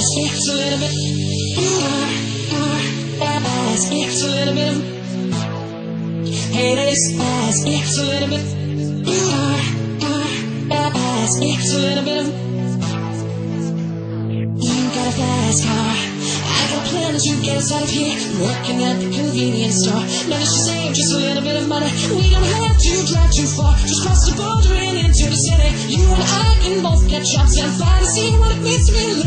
speaks a little bit. I speaks a little bit. Hey, this I speaks a little bit. I speaks a little bit. You got a fast car. I got a plan that you get us out of here. Working at the convenience store. Managed to save just a little bit of money. We don't have to drive too far. Just cross the border and into the city. You and I can both get jobs and find and see what it means to be living.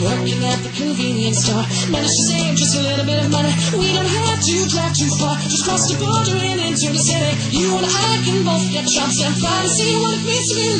Working at the convenience store, managed to save just a little bit of money. We don't have to drive too far. Just cross the border and into the city. You and I can both get jobs and fly to see what it means to be.